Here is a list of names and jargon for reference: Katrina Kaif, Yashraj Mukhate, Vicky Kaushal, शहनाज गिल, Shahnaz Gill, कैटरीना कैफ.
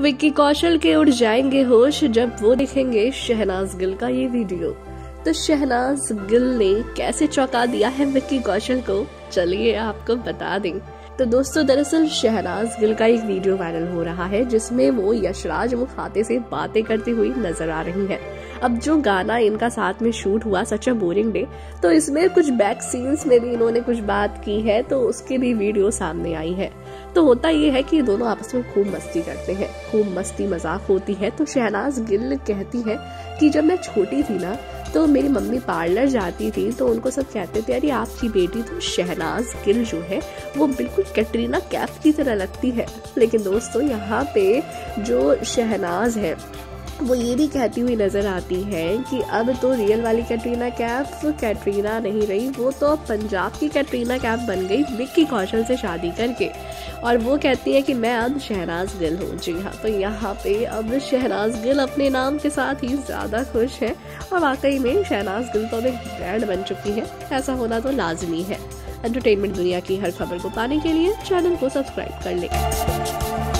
विक्की कौशल के उड़ जाएंगे होश जब वो देखेंगे शहनाज गिल का ये वीडियो। तो शहनाज गिल ने कैसे चौंका दिया है विक्की कौशल को, चलिए आपको बता दें। तो दोस्तों, दरअसल शहनाज गिल का एक वीडियो वायरल हो रहा है जिसमें वो यशराज मुखाते से बातें करती हुई नजर आ रही हैं। अब जो गाना इनका साथ में शूट हुआ सच अ बोरिंग डे, तो इसमें कुछ बैक सीन्स में भी इन्होंने कुछ बात की है, तो उसकी भी वीडियो सामने आई है। तो होता ये है कि दोनों आपस में खूब मस्ती करते हैं, खूब मस्ती मजाक होती है। तो शहनाज गिल कहती है कि जब मैं छोटी थी ना, तो मेरी मम्मी पार्लर जाती थी, तो उनको सब कहते थे अरे आपकी बेटी तो शहनाज गिल जो है वो बिल्कुल कैटरीना कैफ की तरह लगती है। लेकिन दोस्तों, यहाँ पे जो शहनाज है वो ये भी कहती हुई नजर आती है कि अब तो रियल वाली कैटरीना कैफ कैटरीना नहीं रही, वो तो अब पंजाब की कैटरीना कैफ बन गई विक्की कौशल से शादी करके। और वो कहती है कि मैं अब शहनाज गिल हूँ। जी हाँ, तो यहाँ पे अब शहनाज गिल अपने नाम के साथ ही ज़्यादा खुश है। और वाकई में शहनाज गिल तो अब एक ब्रांड बन चुकी है, ऐसा होना तो लाजमी है। एंटरटेनमेंट दुनिया की हर खबर को पाने के लिए चैनल को सब्सक्राइब कर लें।